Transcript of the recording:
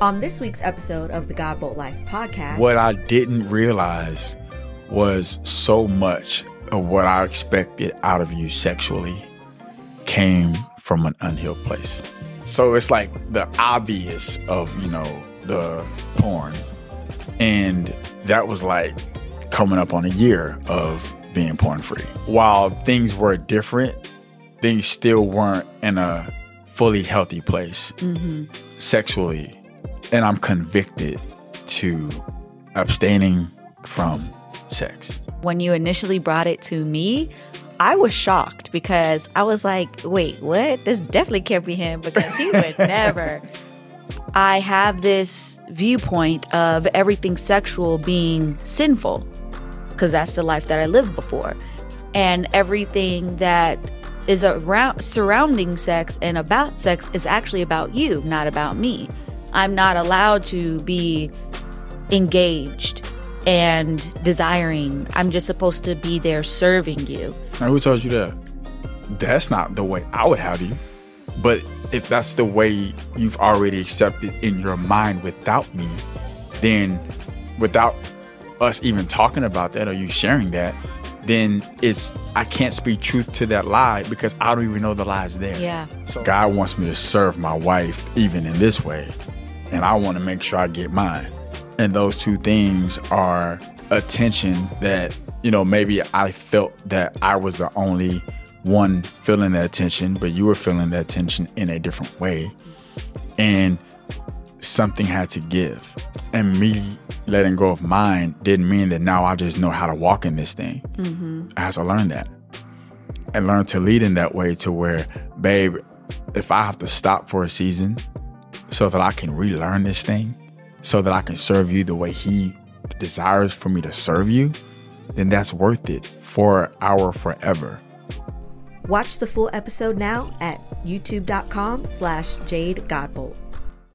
On this week's episode of the Godbolt Life Podcast, what I didn't realize was so much of what I expected out of you sexually came from an unhealed place. So it's like the obvious of, you know, the porn. And that was like coming up on a year of being porn free. While things were different, things still weren't in a fully healthy place sexually. And I'm convicted to abstaining from sex. When you initially brought it to me, I was shocked because I was like, wait, what? This definitely can't be him because he would never. I have this viewpoint of everything sexual being sinful because that's the life that I lived before. And everything that is around surrounding sex and about sex is actually about you, not about me. I'm not allowed to be engaged and desiring. I'm just supposed to be there serving you. Now, who told you that? That's not the way I would have you. But if that's the way you've already accepted in your mind without me, then without us even talking about that or you sharing that, then I can't speak truth to that lie because I don't even know the lie's there. Yeah. So God wants me to serve my wife even in this way, and I want to make sure I get mine. And those two things are a tension that, you know, maybe I felt that I was the only one feeling that tension, but you were feeling that tension in a different way. And something had to give. And me letting go of mine didn't mean that now I just know how to walk in this thing. I had to learn that. And learn to lead in that way to where, babe, if I have to stop for a season so that I can relearn this thing, so that I can serve you the way he desires for me to serve you, then that's worth it for our forever. Watch the full episode now at youtube.com/JadeGodbolt.